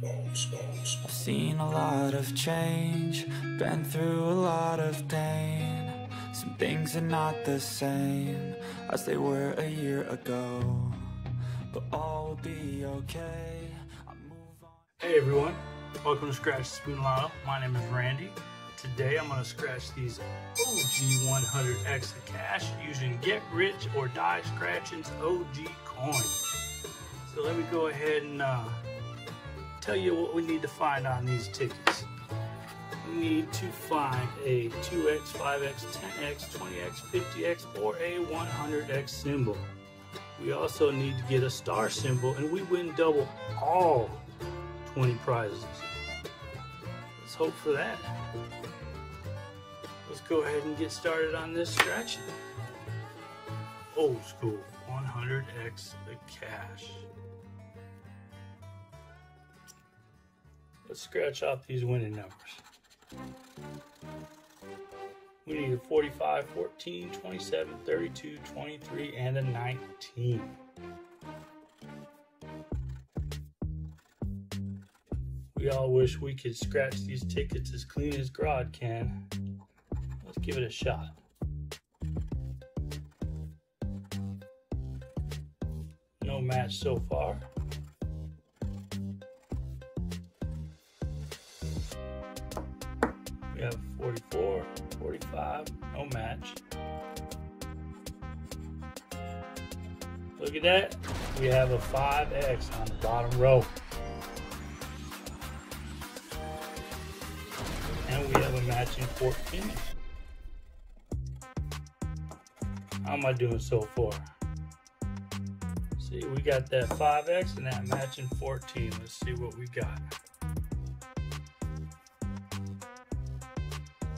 I've seen a lot of change, been through a lot of pain. Some things are not the same as they were a year ago, but all will be okay. I move on. Hey everyone, welcome to Scratch N Spoon Lotto. My name is Randy. Today I'm going to scratch these OG 100 extra cash using Get Rich or Die Scratching's OG coin. So let me go ahead and tell you what we need to find on these tickets. We need to find a 2x, 5x, 10x, 20x, 50x, or a 100x symbol. We also need to get a star symbol, and we win double all 20 prizes. Let's hope for that. Let's go ahead and get started on this scratching. Old school 100x cash. Let's scratch off these winning numbers. We need a 45, 14, 27, 32, 23, and a 19. We all wish we could scratch these tickets as clean as Grod can. Let's give it a shot. No match so far. We have 44, 45, no match. Look at that. We have a 5x on the bottom row. And we have a matching 14. How am I doing so far? See, we got that 5x and that matching 14. Let's see what we got.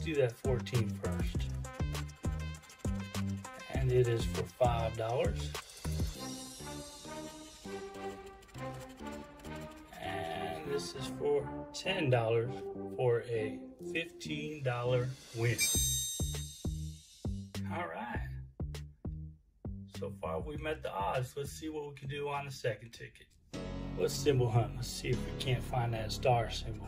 Do that 14 first, and it is for $5, and this is for $10 for a $15 win. All right, so far we met the odds. Let's see what we can do on the second ticket. Let's symbol hunt. Let's see if we can't find that star symbol.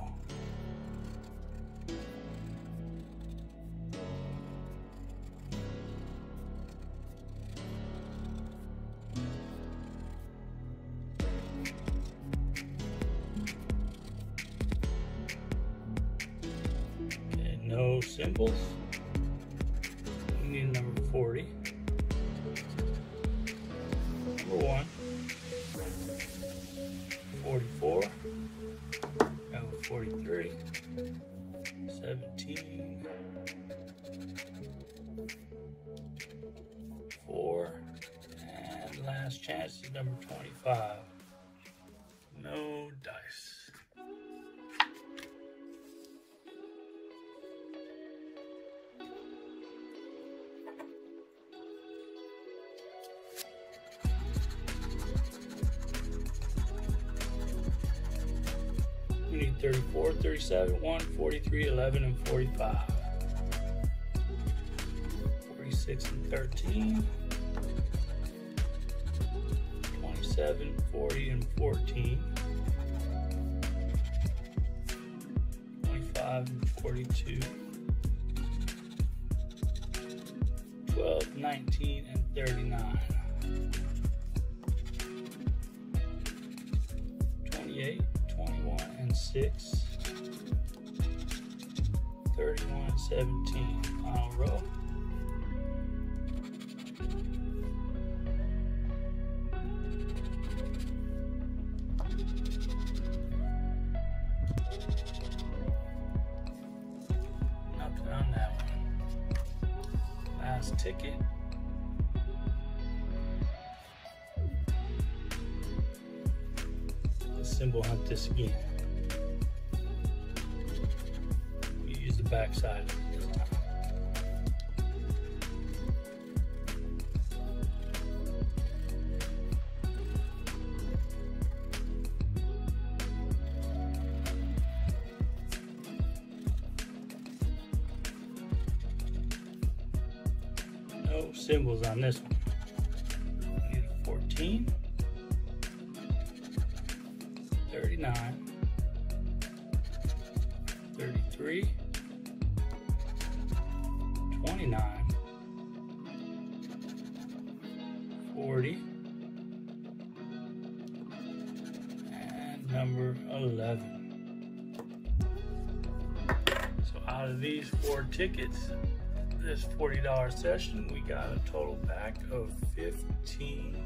No symbols. We need number 40. Number 1. 44. Number 43. 17. 4. And last chance is number 25. No dice. We need 34, 37, 1, 43, 11, and 45. 46 and 13. 27, 40, and 14. 25 and 42. 12, 19, and 39. 28. 21 and 6, 31 and 17, final row. Nothing on that one. Last ticket. Symbol hunt this again. We use the back side. No symbols on this one. We need a 14. 39, 33, 29, 40, and number 11. So out of these four tickets, this $40 session, we got a total back of $15.